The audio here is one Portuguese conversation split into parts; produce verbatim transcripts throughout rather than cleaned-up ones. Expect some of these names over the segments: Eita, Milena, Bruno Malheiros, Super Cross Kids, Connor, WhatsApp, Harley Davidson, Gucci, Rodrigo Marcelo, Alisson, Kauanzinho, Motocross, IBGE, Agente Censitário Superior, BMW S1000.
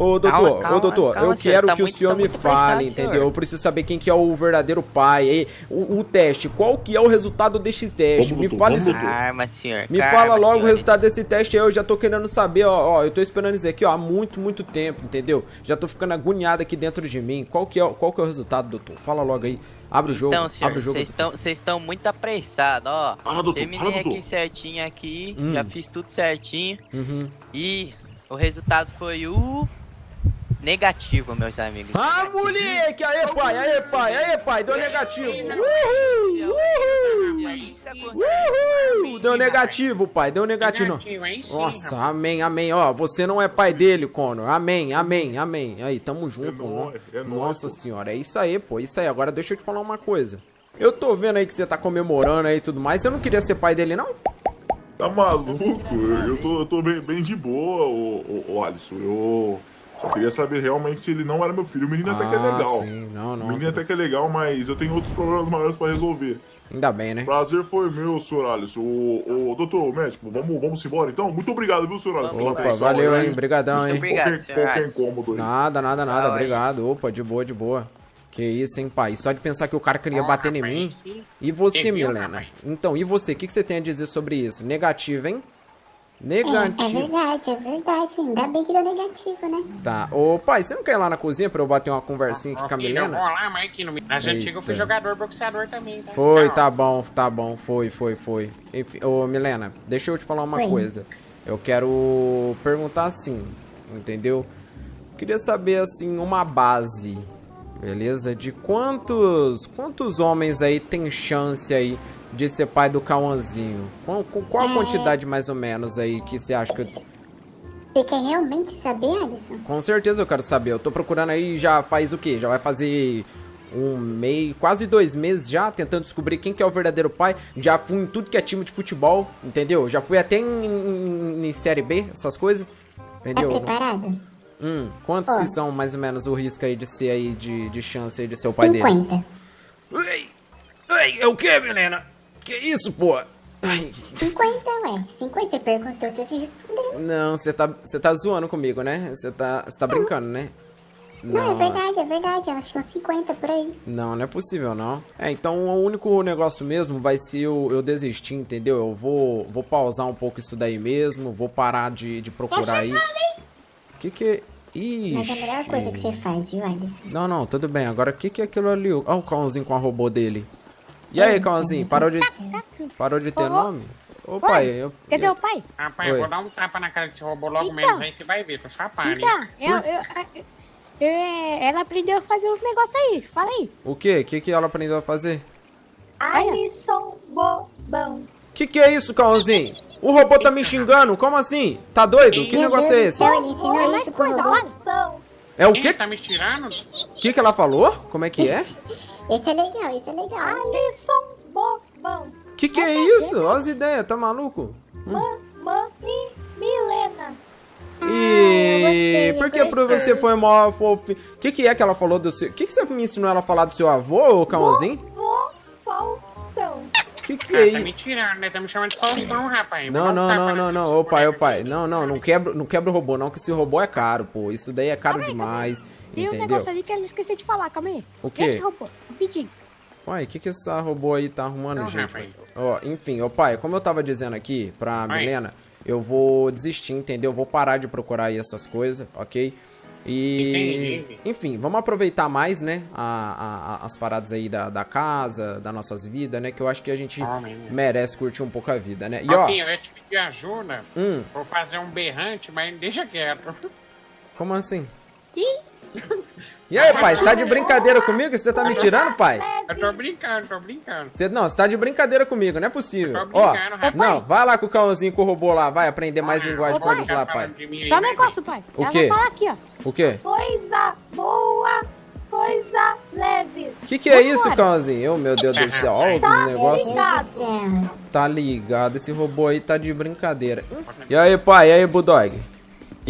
Ô, doutor, calma, calma, ô, doutor, calma, eu senhor, quero tá que muito, o senhor tá me fale, entendeu? Senhor. Eu preciso saber quem que é o verdadeiro pai. O, o teste, qual que é o resultado deste teste? Como, me doutor, fala, doutor. Arma, senhor. Me Carma, fala logo senhores. o resultado desse teste aí, eu já tô querendo saber, ó, ó, eu tô esperando isso aqui, ó, há muito, muito tempo, entendeu? Já tô ficando agoniado aqui dentro de mim. Qual que é, qual que é o resultado, doutor? Fala logo aí. Abre o jogo, então, senhor, abre o jogo. Então, vocês estão muito apressados, ó. Ah, doutor, terminei ah, aqui certinho aqui, hum. já fiz tudo certinho. Uhum. E o resultado foi o... negativo, meus amigos. Ah, negativo. Moleque! Aê, pai! Aê, pai! Aê, pai! Deu negativo! Uhul! Uhul! Uhul! Deu negativo, pai! Deu negativo! Nossa, amém, amém! Ó, você não é pai dele, Connor! Amém, amém, amém! Aí, tamo junto, mano! Nossa senhora, é isso aí, pô! Isso aí! Agora deixa eu te falar uma coisa. Eu tô vendo aí que você tá comemorando aí e tudo mais. Você não queria ser pai dele, não? Tá maluco? Eu tô, eu tô bem, bem de boa, ô, ô, ô Alisson. Eu... só queria saber realmente se ele não era meu filho. O menino ah, até que é legal. Sim, não, não. O menino até que é legal, mas eu tenho outros problemas maiores pra resolver. Ainda bem, né? Prazer foi meu, senhor Alisson. O, o doutor, o médico, vamos, vamos embora então? Muito obrigado, viu, senhor Alisson? Opa, valeu, hein? Obrigadão, hein? Obrigado, qualquer incômodo aí. Nada, nada, nada. Obrigado. Opa, de boa, de boa. Que isso, hein, pai? Só de pensar que o cara queria bater em mim. E você, Milena? Então, e você? O que você tem a dizer sobre isso? Negativo, hein? Negativo. É, é verdade, é verdade. Ainda bem que deu negativo, né? Tá. Ô, pai, você não quer ir lá na cozinha pra eu bater uma conversinha aqui com a Milena? Eu vou lá, mas aqui no... na gente antiga eu fui jogador, boxeador também, tá? Foi, tá bom, tá bom. Foi, foi, foi. Enfim, ô, Milena, deixa eu te falar uma coisa. Eu quero perguntar assim, entendeu? Queria saber, assim, uma base, beleza? De quantos, quantos homens aí tem chance aí de ser pai do Kauanzinho? Qual, qual a é... quantidade mais ou menos aí que você acha que eu... Você quer realmente saber, Alisson? Com certeza eu quero saber. Eu tô procurando aí já faz o quê? Já vai fazer um mês, quase dois meses já, tentando descobrir quem que é o verdadeiro pai. Já fui em tudo que é time de futebol, entendeu? Já fui até em, em, em Série B, essas coisas, entendeu? Tá preparado? Hum, quantos oh. que são mais ou menos o risco aí de ser aí, de, de chance aí de ser o pai cinquenta. Dele? cinquenta. Ei, ei, é o quê, Milena? Que isso, pô? Ai. cinquenta, ué. cinquenta, você perguntou, eu te respondi. Não, você tá, você tá zoando comigo, né? Você tá, você tá brincando, né? Não, não, é verdade, é verdade. Eu acho que é cinquenta por aí. Não, não é possível, não. É, então o único negócio mesmo vai ser eu, eu desistir, entendeu? Eu vou, vou pausar um pouco isso daí mesmo, vou parar de, de procurar aí. O que que... Ixi. Mas é a melhor coisa que você faz, viu, Alisson? Não, não, tudo bem. Agora, o que que é aquilo ali? Olha o Kauanzinho com a robô dele. E aí, Kauanzinho, parou de, parou de ter oh, nome? Ô, oh, pai, eu... Quer dizer, o pai? Ah, pai, eu vou dar um tapa na cara desse robô logo então, mesmo, aí você vai ver, tô chapado. Então, né? eu, eu, eu, ela aprendeu a fazer uns negócios aí, fala aí. O quê? O que que ela aprendeu a fazer? Alisson bobão. Que que é isso, Kauanzinho? O robô tá me xingando, como assim? Tá doido? Que negócio é esse? É o quê? Tá me tirando? O que que ela falou? Como é que é? Esse é legal, esse é legal. Alisson bobão. Que que é isso? Olha as ideias, tá maluco? Mamãe Milena. E por que pra você foi mó fofinho? Que que é que ela falou do seu... Que que você me ensinou ela a falar do seu avô, Kauanzinho? Que que é isso? Tá me tirando, né? Tá me chamando de Faustão, rapaz. Não, não, não, não, não. Ô, pai, ô, pai. Não, não, não quebra, não quebra o robô, não, que esse robô é caro, pô. Isso daí é caro demais. Tem um negócio ali que ela esqueceu de falar, calma aí. O quê? Esse robô, rapidinho. Pai, o que que essa robô aí tá arrumando, não, gente? Rapaz. Ó, enfim, ô pai, como eu tava dizendo aqui pra pai. Milena, eu vou desistir, entendeu? Eu vou parar de procurar aí essas coisas, ok? E... Entendi. Enfim, vamos aproveitar mais, né, a, a, as paradas aí da, da casa, das nossas vidas, né, que eu acho que a gente oh, merece curtir um pouco a vida, né? E ó... Okay, eu ia te pedir ajuda, hum. vou fazer um berrante, mas deixa quieto. Como assim? Ih! E aí, pai, você tá de brincadeira comigo? Você tá me tirando, pai? Eu tô brincando, tô brincando. Cê, não, você tá de brincadeira comigo, não é possível. Eu tô brincando, ó, rapaz. Não, vai lá com o Kauanzinho, com o robô lá, vai aprender mais ah, linguagem com eles lá, pai. Dá um negócio, pai. O quê? Ela vai falar aqui, ó. O quê? Coisa boa, coisa leve. Que que é isso, Kauanzinho? Oh, meu Deus do céu, ó o negócio. Tá ligado. Tá ligado, esse robô aí tá de brincadeira. E aí, pai, e aí, Bulldog?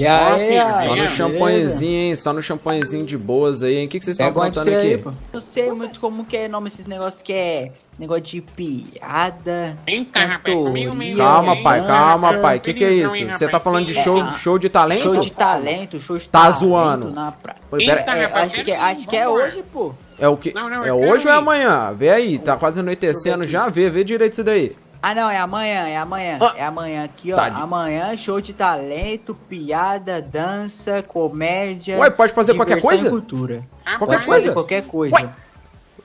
E aí, só no champanhezinho, hein? Só no champanhezinho de boas aí, hein? O que, que vocês estão aprontando aqui? Aí, não sei muito como que é nome esses negócios que é negócio de piada. Vem cá, rapaz, comigo mesmo. Calma, pai, calma, pai. Que que é isso? Você tá falando de show, show de talento? Show de talento, show de talento. Tá zoando. Na pra... Eita, é, rapaz, acho que, acho que é hoje, pô. É o que? Não, não, é hoje ou é amanhã? Vê aí, tá quase anoitecendo já, vê, vê direito isso daí. Ah, não, é amanhã, é amanhã, ah, é amanhã aqui, ó, tá de... amanhã, show de talento, piada, dança, comédia... Ué, pode fazer qualquer coisa? Cultura. Ah, qualquer pode coisa? Fazer qualquer coisa. Ué,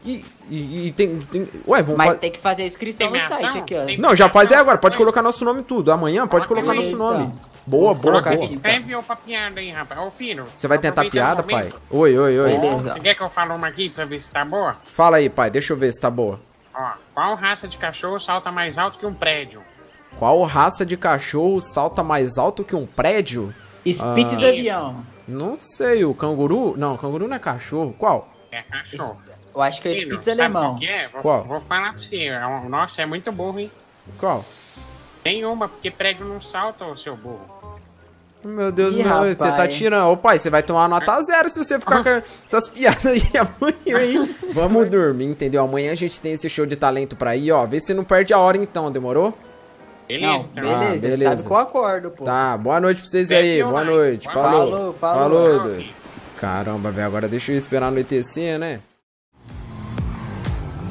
e, e, e tem, tem... Ué, vamos... Mas fa... tem que fazer a inscrição tem no site ação? Aqui, ó. Tem não, já faz é agora, pode colocar nosso nome tudo, amanhã pode ah, colocar nosso nome. Então. Boa, boa, boa. Escreve pra piada aí, rapaz. Ô, filho. Você vai tentar piada, um pai? Oi, oi, oi. Beleza. Você quer que eu fale uma aqui pra ver se tá boa? Fala aí, pai, deixa eu ver se tá boa. Ó, qual raça de cachorro salta mais alto que um prédio? Qual raça de cachorro salta mais alto que um prédio? Espírito ah, de avião. Não sei, o canguru? Não, canguru não é cachorro. Qual? É cachorro. Eu acho que é Spitz alemão. É? Vou, qual? Vou falar pra você. Nossa, é muito burro, hein? Qual? Nenhuma, porque prédio não salta, ô seu burro. Meu Deus, meu, você tá tirando. Ô pai, você vai tomar nota zero se você ficar com essas piadas aí amanhã, hein? Vamos dormir, entendeu? Amanhã a gente tem esse show de talento pra ir, ó. Vê se não perde a hora então, demorou? Beleza, não, beleza. Ah, beleza. Sabe qual acordo, pô. Tá, boa noite pra vocês aí, boa noite. Falou, falou. Falou, falou. Caramba, velho, agora deixa eu esperar anoitecer, né?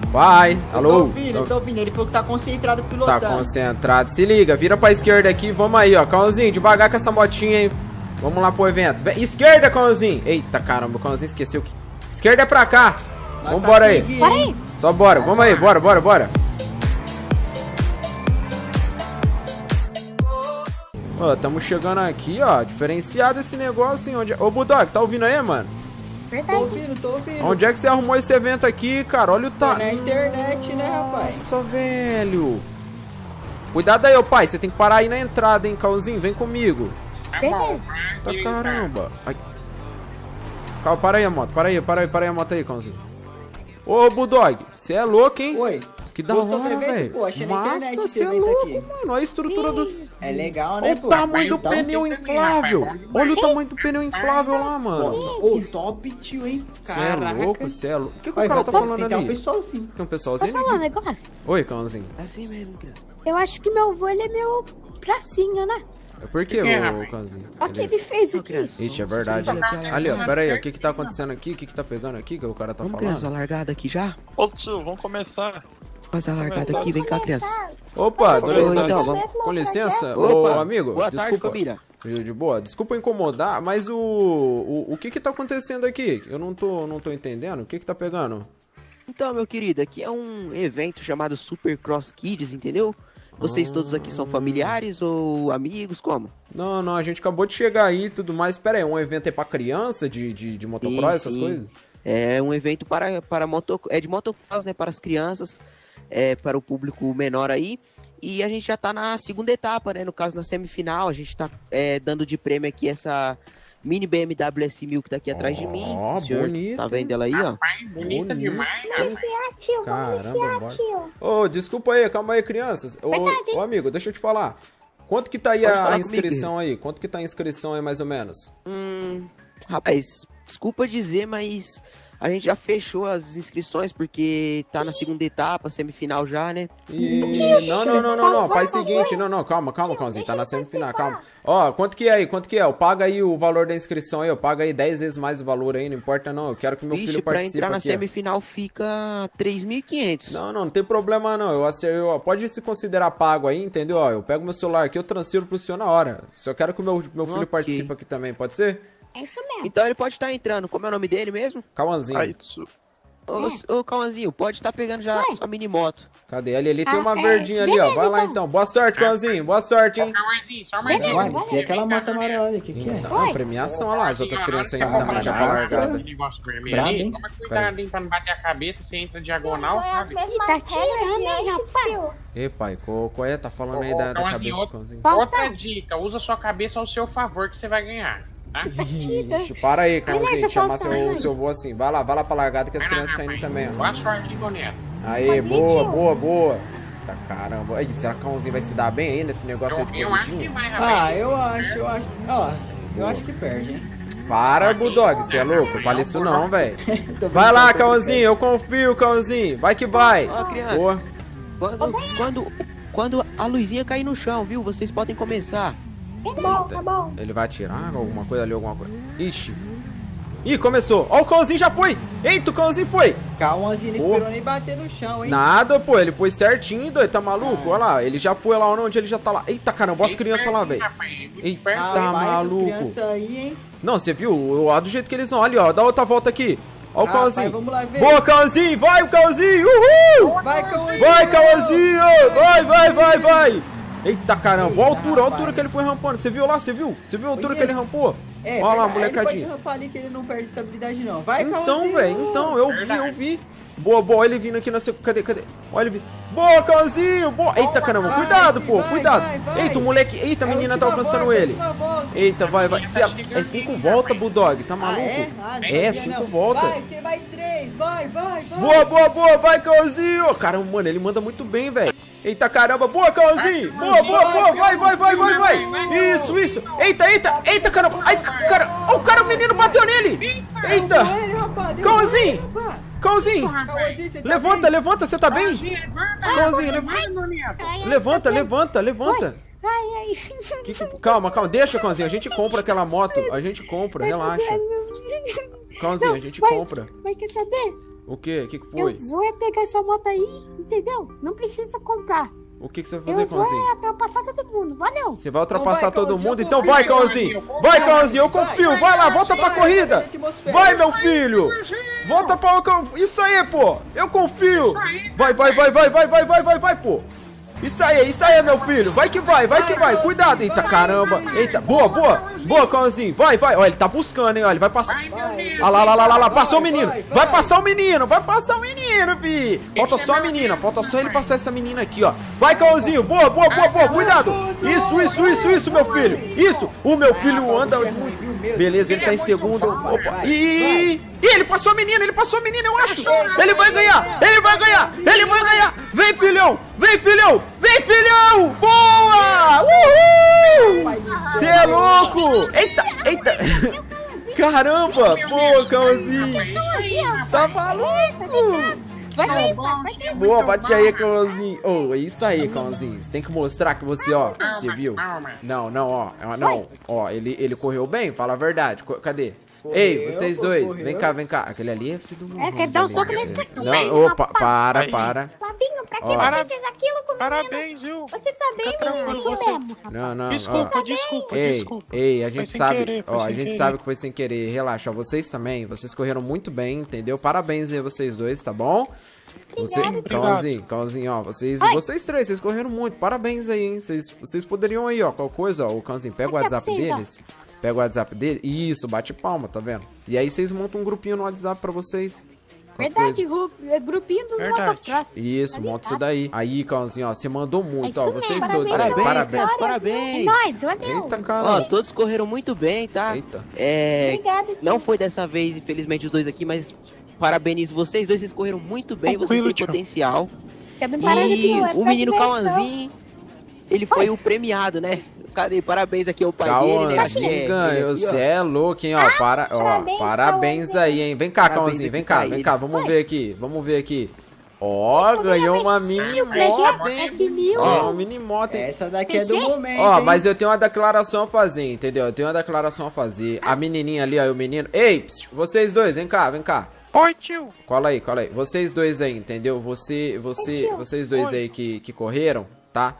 Vai, alô. Tô ouvindo, tô... tô ouvindo, ele falou que tá concentrado pilotando. Tá concentrado, se liga, vira pra esquerda aqui, vamos aí, ó, Kauanzinho, devagar com essa motinha, hein. Vamos lá pro evento, vem, esquerda, Kauanzinho. Eita, caramba, o Kauanzinho esqueceu que... Esquerda é pra cá, nós vamos tá embora aí. Vai. Só bora, vamos aí, bora, bora, bora. Ó, tamo chegando aqui, ó, diferenciado esse negócio, hein, onde... Ô, Budok, tá ouvindo aí, mano? Tô ouvindo, tô ouvindo. Onde é que você arrumou esse evento aqui, cara? Olha o tá. Na internet, né, rapaz? Nossa, velho. Cuidado aí, ô pai. Você tem que parar aí na entrada, hein, Kauanzinho? Vem comigo. Beleza. Tá caramba. Ai. Calma, para aí a moto. Para aí, para aí, para aí a moto aí, Kauanzinho. Ô, Budog, você é louco, hein? Oi. Que da hora, velho. Nossa, você é louco, aqui. Mano. Olha a estrutura Ih. do... É legal, né, pô? Olha o tamanho do pneu inflável. Olha o tamanho do pneu inflável lá, mano. Ô, top tio, hein? Caraca. Você é louco, você é louco. O que, que o cara tá falando ali? Tem um pessoalzinho. Tem um pessoalzinho Posso falar um negócio? Oi, Kauanzinho. É assim mesmo, cara. Eu acho que meu avô, ele é meu bracinho, né? Por que, ô, Kauanzinho? Olha o que ele fez aqui. Ixi, é verdade. Ali, ó, pera aí. O que que tá acontecendo aqui? O que que tá pegando aqui que o cara tá falando? Vamos, criança, largada aqui já? Ô, tio, vamos começar. Faz a largada aqui, vem cá, criança. Opa, dona então, vamos... com licença, ô amigo, boa desculpa, tarde, de boa, desculpa incomodar, mas o, o, o que que tá acontecendo aqui? Eu não tô, não tô entendendo, o que que tá pegando? Então, meu querido, aqui é um evento chamado Super Cross Kids, entendeu? Vocês ah... todos aqui são familiares ou amigos, como? Não, não, a gente acabou de chegar aí e tudo mais, pera aí, um evento é pra criança, de, de, de motocross, sim, essas sim. coisas? É um evento para, para moto, é de motocross, né, para as crianças. É, para o público menor aí, e a gente já tá na segunda etapa, né, no caso na semifinal, a gente tá é, dando de prêmio aqui essa mini B M W S mil que tá aqui atrás oh, de mim, o senhor bonita. Tá vendo ela aí, ó? Rapaz, bonita bonita demais, vamos iniciar, tio, vamos iniciar, tio. Ô, desculpa aí, calma aí, crianças, ô, ô amigo, deixa eu te falar, quanto que tá aí Pode a inscrição comigo, aí, quanto que tá a inscrição aí mais ou menos? Hum, rapaz, desculpa dizer, mas... A gente já fechou as inscrições porque tá na segunda etapa, semifinal já, né? E... Não, não, não, não, não. Faz o seguinte, não, não, calma, calma, Kauanzinho, tá na semifinal, calma. Ó, quanto que é aí? Quanto que é? Eu paga aí o valor da inscrição aí, eu pago aí dez vezes mais o valor aí, não importa não, eu quero que meu Vixe, filho participe aqui. Pra entrar na aqui, semifinal ó. Fica três mil e quinhentos. Não, não, não tem problema não, eu, eu, eu pode se considerar pago aí, entendeu? Ó, eu pego meu celular aqui, eu transfiro pro senhor na hora. Só quero que o meu, meu filho okay. participe aqui também, pode ser? É isso mesmo. Então ele pode estar entrando. Como é o nome dele mesmo? Kauanzinho. Ô, ô Kauanzinho, pode estar pegando já Oi. sua mini moto. Cadê? Ali, ali tem uma ah, verdinha é. ali, Beleza, ó. Vai então. lá então. Boa sorte, Kauanzinho. Boa sorte, hein? Kauanzinho, só mais Beleza, Vai, se é aquela moto amarela ali, que que é? Não, ah, premiação, olha lá. As outras crianças aí também já pra largada. Toma cuidado, hein, pra não bater a cabeça, você entra diagonal, sabe? Ele tá tirando, hein, rapaz? Ei, pai, qual é? Tá falando aí da cabeça do Kauanzinho. Outra dica, usa sua cabeça ao seu favor que você vai ganhar. Ah, Ixi, para aí, Kauanzinho, chamar seu, seu vô assim. Vai lá, vai lá pra largada que as crianças estão indo também, ó. Aê, boa, boa, boa. Tá caramba. Aí, será que o Kauanzinho vai se dar bem aí nesse negócio aí de corridinho? Ah, eu acho, eu acho. Ó, Eu acho que perde, hein? Para, Bulldog, você é louco? Fala isso não, velho. Vai lá, Kauanzinho, eu confio, Kauanzinho. Vai que vai. Ó, criança. Boa. Quando, quando, quando a luzinha cair no chão, viu? Vocês podem começar. Eita. Tá bom. Ele vai atirar alguma coisa ali, alguma coisa. Ixi. Ih, começou. Ó, o Kauanzinho já foi. Eita, o Kauanzinho foi. Kauanzinho não esperou nem bater no chão, hein? Nada, pô. Ele foi certinho, doido. Tá maluco? Ah. Olha lá. Ele já foi lá onde ele já tá lá. Eita, caramba. Olha as crianças lá, velho. Eita, ah, maluco. Aí, hein? Não, você viu? Olha do jeito que eles vão. Olha, ó. Dá outra volta aqui. Ó o ah, Kauanzinho. Vamos lá ver. Boa, Kauanzinho. Vai, o Kauanzinho. Uhul. Vai, Kauanzinho. Vai, Kauanzinho. Vai, vai, vai, vai. Eita, caramba. Olha a altura. Olha a altura que ele foi rampando. Você viu lá? Você viu? Você viu a altura que ele rampou? É, olha lá, molecadinho. Ele pode rampar ali que ele não perde estabilidade, não. Vai, Kauanzinho. Então, velho, então, eu vi, eu vi. Boa, boa, ele vindo aqui na sequência. Cadê, cadê? Olha ele vindo. Boa, Kauanzinho, boa. Eita, caramba, vai, cuidado, vai, pô, vai, cuidado. Vai, vai. Eita, o moleque, eita, a menina tá alcançando volta, ele. Eita, vai, vai. Cê, é cinco voltas, Bulldog, tá maluco? Ah, é, é, é cinco voltas. Vai, tem mais três, vai, vai, vai. Boa, boa, boa, vai, Kauanzinho. Caramba, mano, ele manda muito bem, velho. Eita, caramba, boa, Kauanzinho. Boa, boa, boa, vai, vai, vai, vai, vai. Isso, isso. Eita, eita, eita, caramba. Ai, cara, o cara, o menino bateu nele. Eita. Kauanzinho, Kauanzinho, levanta, levanta, você tá bem? Kauanzinho, levanta, levanta, levanta. Que que... Calma, calma, deixa, Kauanzinho, a gente compra aquela moto, a gente compra, relaxa. Kauanzinho, a gente compra. Vai, quer saber? O que? O que que foi? Eu vou é pegar essa moto aí, entendeu? Não precisa comprar. O que que você vai fazer, Kauanzinho? Eu vou ultrapassar todo mundo, valeu! Você vai ultrapassar todo mundo? Então vai, Kauanzinho! Vai, Kauanzinho, eu confio! Vai lá, volta pra corrida! Vai, meu filho! Volta pra... Isso aí, pô! Eu confio! Vai, vai, vai, vai, vai, vai, vai, vai, vai, pô! Isso aí, isso aí, meu filho! Vai que vai, vai que vai! Cuidado! Eita, caramba! Eita, boa, boa! Boa, Kauanzinho! Vai, vai! Olha, ele tá buscando, hein? Olha, ele vai passar... Olha lá, lá, lá, lá, lá! Passou o menino! Vai passar o menino! Vai passar o menino, vi! Falta só a menina! Falta só ele passar essa menina aqui, ó! Vai, Kauanzinho! Boa, boa, boa, boa! Cuidado! Isso, isso, isso, isso, meu filho! Isso! O meu filho anda muito... Beleza, ele tá em segundo... Opa! Ih! Ih, ele passou a menina! Ele passou a menina, eu acho! Ele vai ganhar! Ele vai ganhar! Ele vai ganhar! Vem, filhão! Vem, filhão! Vem, filhão! Boa! Uhul! Cê é louco! Eita, eita! Caramba! Boa, Kauanzinho! Tá maluco! Boa, bate aí, Kauanzinho! Oh, é isso aí, Kauanzinho! Você tem que mostrar que você, ó, você viu? Não, não, ó, não. Ó, ele, ele correu bem, fala a verdade. Cadê? Correu, ei, vocês dois, correu. Vem cá, vem cá. Aquele ali é filho do... É, quer dar um soco nesse aqui. Não, opa, para, para. Fabinho, pra que você fez aquilo comigo? Parabéns, viu? Você tá bem, menino? Isso mesmo, rapaz. Não, não, desculpa, ó. Desculpa, ei, desculpa. Ei, a gente sabe, querer, ó, a gente querer. sabe que foi sem querer. Relaxa, ó, vocês também, vocês correram muito bem, entendeu? Parabéns aí, vocês dois, tá bom? Você... Kauanzinho, Kauanzinho, ó, vocês, vocês três, vocês correram muito, parabéns aí, hein? Vocês, vocês poderiam aí, ó, qualquer coisa, ó, o Kauanzinho, pega o WhatsApp deles... Pega o WhatsApp dele. Isso, bate palma, tá vendo? E aí vocês montam um grupinho no WhatsApp pra vocês. Verdade, grupinho dos motocross. Isso, monta isso daí. Aí, Kauanzinho, ó, você mandou muito, ó, vocês todos. Parabéns, parabéns. Parabéns. Eita, cara. Ó, todos correram muito bem, tá? Eita. É, não foi dessa vez, infelizmente, os dois aqui, mas parabenizo vocês dois, vocês correram muito bem, vocês têm potencial. E o menino Kauanzinho, ele foi o premiado, né? Cadê? Parabéns aqui ao pai dele, né? Kauanzinho ganhou, você é louco, hein, ó, ah, para, ó, parabéns, parabéns aí, hein, vem cá, Kauanzinho, vem cá, vem cá, vamos ver aqui, vamos ver aqui. Ó, oh, ganhou uma mini moto, hein? Ó, uma mini moto, hein? Essa daqui é do momento, ó, hein? Mas eu tenho uma declaração a fazer, entendeu? Eu tenho uma declaração a fazer, a menininha ali, ó, e o menino. Ei, psiu, vocês dois, vem cá, vem cá. Oi, tio. Cola aí, cola aí, vocês dois aí, entendeu? Você, você, Oi, vocês dois Oi. aí que, que correram, tá?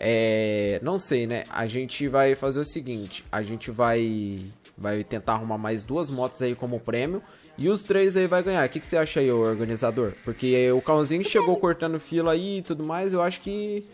É, não sei, né? A gente vai fazer o seguinte, a gente vai vai tentar arrumar mais duas motos aí como prêmio e os três aí vai ganhar. O que, que você acha aí, organizador? Porque o Kauanzinho chegou cortando fila aí e tudo mais, eu acho que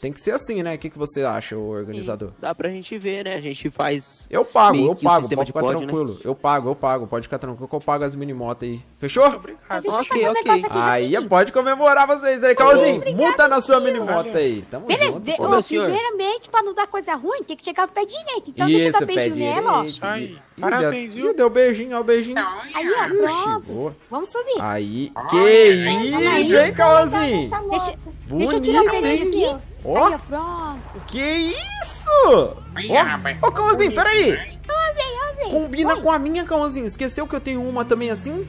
tem que ser assim, né? O que, que você acha, organizador? Sim, dá pra gente ver, né? A gente faz... Eu pago, eu pago, pode ficar pode, tranquilo. Né? Eu pago, eu pago, pode ficar tranquilo que eu pago as minimotas aí. Fechou? Obrigado. Ok, ok. Aí pode comemorar vocês aí, Kauanzinho. Oh, multa na sua minimota aí. Tamo Beleza, junto. De... Ô, primeiramente, pra não dar coisa ruim, tem que chegar pro pé direito. Então isso, deixa eu dar beijinho nela, ó. Aí. Ih, parabéns, viu? Deu beijinho, ó, beijinho. Aí, ó, pronto. Boa. Vamos subir. Aí, que isso, hein, Kauanzinho? Deixa eu tirar o beijinho aqui. Ó, oh, que isso? Ó, oh, Kauanzinho, peraí. Combina Oi. com a minha, Kauanzinho. Esqueceu que eu tenho uma também assim?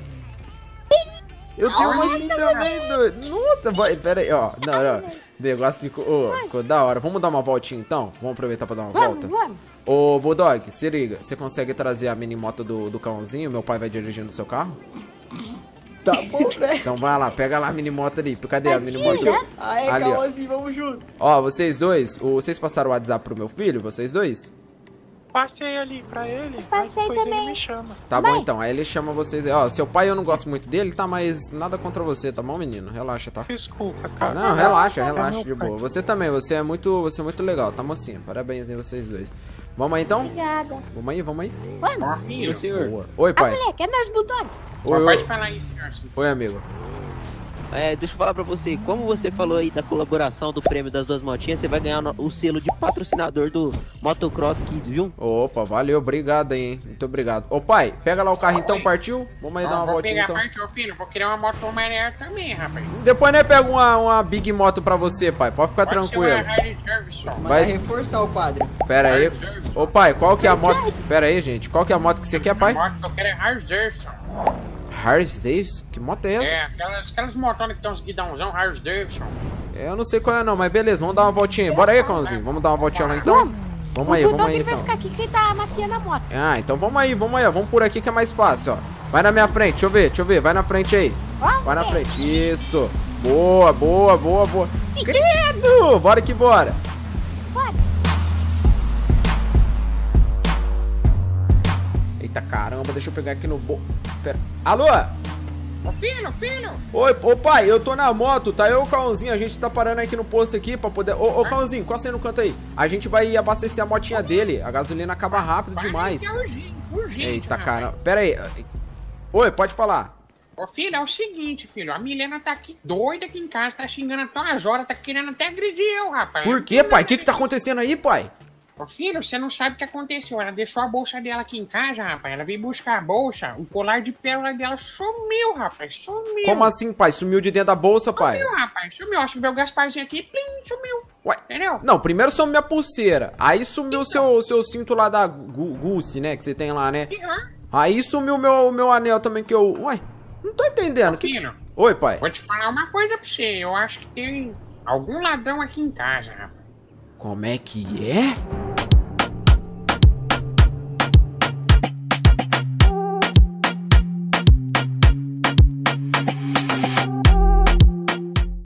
Eu tenho uma assim também, doido. Nossa, vai, pera aí, ó. Não, não. O negócio ficou, oh, ficou da hora. Vamos dar uma voltinha então? Vamos aproveitar pra dar uma vamos, volta? Vamos. Ô, Bulldog, se liga. Você consegue trazer a mini moto do, do Kauanzinho? Meu pai vai dirigindo o seu carro? Tá bom, né? Então vai lá, pega lá a minimoto ali. Cadê a minimoto? Aê, Kauanzinho, vamos junto. Ó, vocês dois, vocês passaram o WhatsApp pro meu filho, vocês dois? Passei ali pra ele, mas depois também. ele me chama. Tá Vai. bom então, aí ele chama vocês. Ó, seu pai eu não gosto muito dele, tá? Mas nada contra você, tá bom, menino? Relaxa, tá? Desculpa, cara. Não, relaxa, relaxa, de boa. Você também, você é muito, você é muito legal, tá, mocinha? Parabéns em vocês dois. Vamos aí então? Obrigada. Vamos aí, vamos aí. Vamos. O senhor. Boa. Oi, pai. Ah, moleque, é nós, Bulldog. Oi, oi. Pode falar aí, senhor. Oi, amigo. É, deixa eu falar pra você, como você falou aí da colaboração do prêmio das duas motinhas, você vai ganhar o selo de patrocinador do Motocross Kids, viu? Opa, valeu, obrigado aí, hein? Muito obrigado. Ô pai, pega lá o carro então, Oi. Partiu? Vamos aí ah, dar uma voltinha então. Vou pegar, partiu, filho, vou querer uma moto melhor também, rapaz. Depois, né, pega uma, uma big moto pra você, pai, pode ficar pode tranquilo. Vai reforçar o quadro. Pera aí, ô pai, qual que é a moto, que... pera aí, gente, qual que é a moto que você quer, pai? A moto que eu quero é Harley Davidson. Harley Davidson? Que moto é essa? É, aquelas, aquelas motonas que tem uns guidãozão, Harley Davidson. Eu não sei qual é não, mas beleza, vamos dar uma voltinha aí. Bora aí, Kauanzinho, vamos dar uma voltinha lá então? Vamos aí, vamos aí então. O Bulldog vai ficar aqui que tá maciando a moto. Ah, então vamos aí, vamos aí, ó. Vamos por aqui que é mais fácil, ó. Vai na minha frente, deixa eu ver, deixa eu ver, vai na frente aí. Vai na frente, isso. Boa, boa, boa, boa. Credo, bora que bora. Eita caramba, deixa eu pegar aqui no bo... Pera. Alô? Ô filho, filho! Oi, ô pai, eu tô na moto, tá? Eu e o Kauanzinho, a gente tá parando aqui no posto aqui pra poder... Ô, ô Kauanzinho, costa aí no canto aí. A gente vai abastecer a motinha dele, a gasolina acaba rápido demais. Eita caramba, pera aí. Oi, pode falar. Ô filho, é o seguinte, filho, a Milena tá aqui doida aqui em casa, tá xingando até umas horas, tá querendo até agredir eu, rapaz. Por quê, pai? O que que tá acontecendo aí, pai? Ô filho, você não sabe o que aconteceu, ela deixou a bolsa dela aqui em casa, rapaz, ela veio buscar a bolsa, o colar de pérola dela sumiu, rapaz, sumiu. Como assim, pai? Sumiu de dentro da bolsa, pai? Sumiu, rapaz, sumiu, acho que veio o Gasparzinho aqui, plim, sumiu. Ué, entendeu? Não, primeiro sumiu minha pulseira, aí sumiu o seu, seu cinto lá da Gucci, né, que você tem lá, né? Uhum. Aí sumiu o meu, meu anel também que eu... Ué, não tô entendendo. Ô, que filho, que... Oi, pai. Vou te falar uma coisa pra você, eu acho que tem algum ladrão aqui em casa, rapaz. Como é que é?